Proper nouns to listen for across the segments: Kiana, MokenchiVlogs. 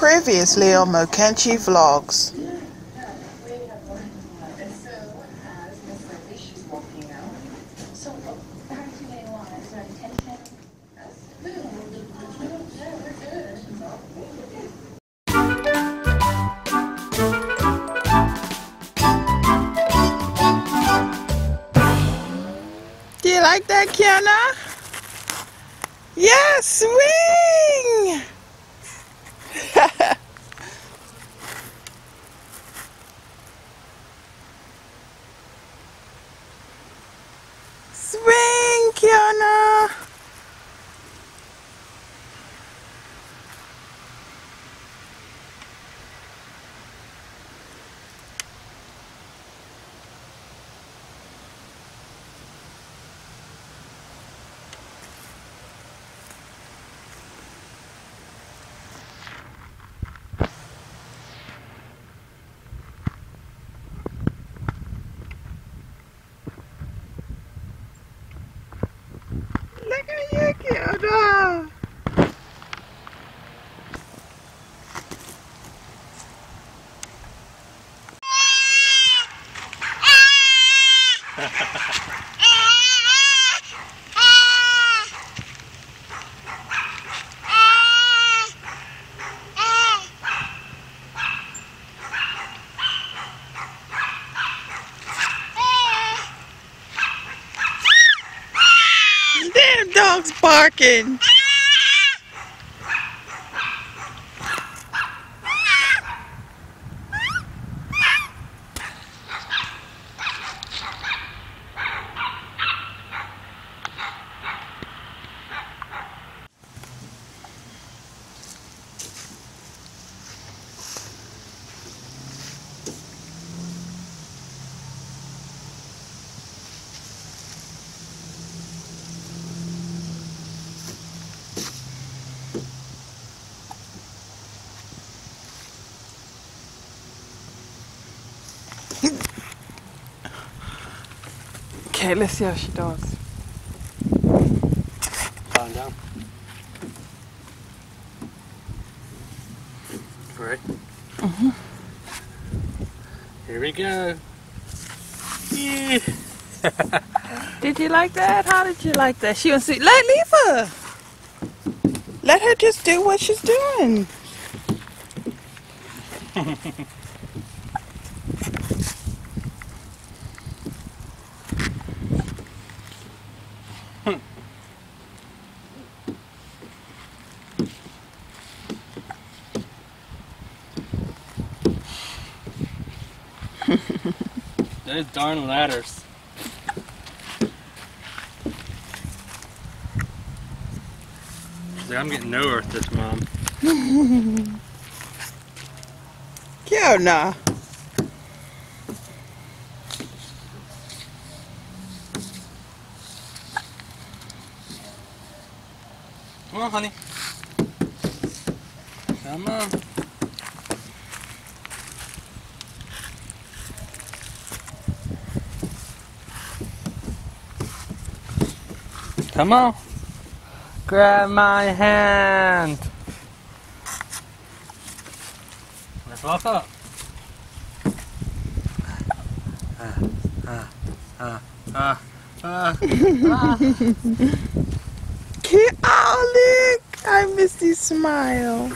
Previously on MokenchiVlogs. Do you like that, Kiana? Yes, swing! Swing, Kiana! Damn dog's barking. Okay, let's see how she does. Calm down. All right. Mm-hmm. Here we go. Yeah. Did you like that? How did you like that? She wants to leave her. Let her just do what she's doing. Those darn ladders. I'm getting no earth this mom. Kiana. Come on, honey. Come on. Come on. Grab my hand. Let's walk up. Oh, look! I miss his smile.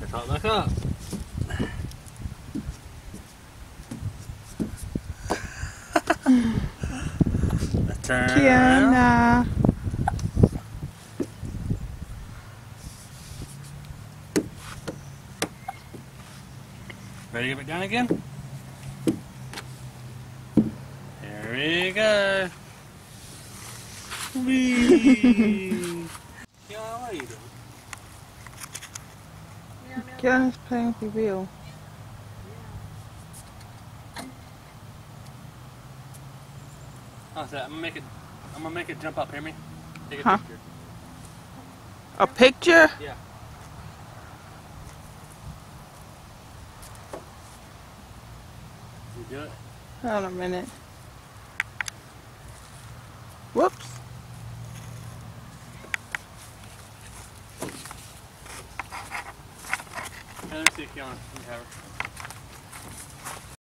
Let's all look up. Kiana. Ready to get it down again? Here we go. Whee! Kiana, what are you doing? Kiana's playing with your wheel. How's that? I'm gonna make it jump up, hear me? Take a picture. A picture? Yeah. You do it? Hold on a minute. Whoops. Let me see if Kiana can have her.